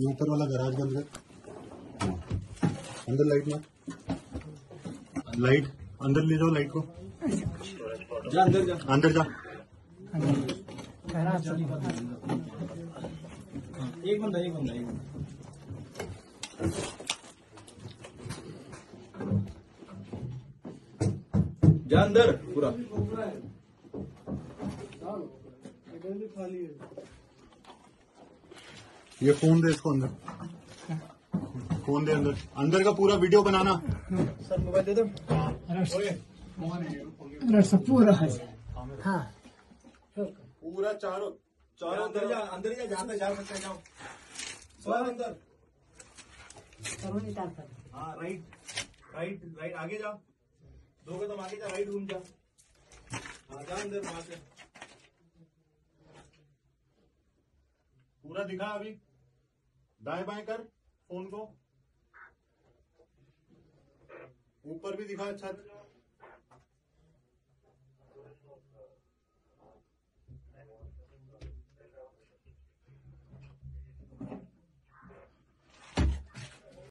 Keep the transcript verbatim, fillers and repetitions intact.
ये ऊपर वाला गराज बंद कर, अंदर लाइट मार, लाइट अंदर ले जाओ, लाइट को जा, अंदर जा, अंदर जा, एक बंदा एक बंदा एक बंदा जा अंदर पूरा खाली है। ये फोन दे इसको अंदर, फोन दे अंदर, अंदर का पूरा वीडियो बनाना। सर मोबाइल दे दो। पूरा है, हाँ पूरा चारों चारों अंदर जा, अंदर जा, जहाँ पे जा सकते जाओ, सब अंदर। हाँ राइट राइट राइट आगे जा, दो कदम आगे जा, राइट घूम जा, हाँ जा अंदर, वहाँ से पूरा दिखा। अभी दाएं बाएं कर फोन को, ऊपर भी दिखा छत।